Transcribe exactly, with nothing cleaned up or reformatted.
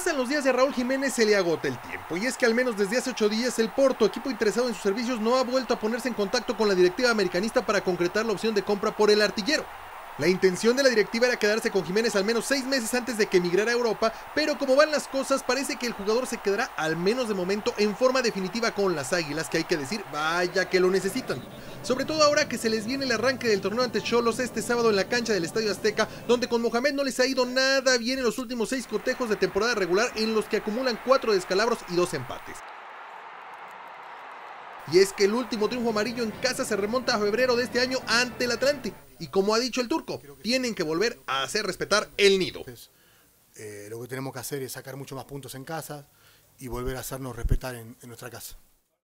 Pasan los días y a Raúl Jiménez se le agota el tiempo, y es que al menos desde hace ocho días el Porto, equipo interesado en sus servicios, no ha vuelto a ponerse en contacto con la directiva americanista para concretar la opción de compra por el artillero. La intención de la directiva era quedarse con Jiménez al menos seis meses antes de que emigrara a Europa, pero como van las cosas parece que el jugador se quedará, al menos de momento, en forma definitiva con las Águilas, que hay que decir, vaya que lo necesitan. Sobre todo ahora que se les viene el arranque del torneo ante Xolos este sábado en la cancha del Estadio Azteca, donde con Mohamed no les ha ido nada bien en los últimos seis cotejos de temporada regular, en los que acumulan cuatro descalabros y dos empates. Y es que el último triunfo amarillo en casa se remonta a febrero de este año ante el Atlante. Y como ha dicho el turco, tienen que volver a hacer respetar el nido. Entonces, eh, lo que tenemos que hacer es sacar mucho más puntos en casa y volver a hacernos respetar en, en nuestra casa.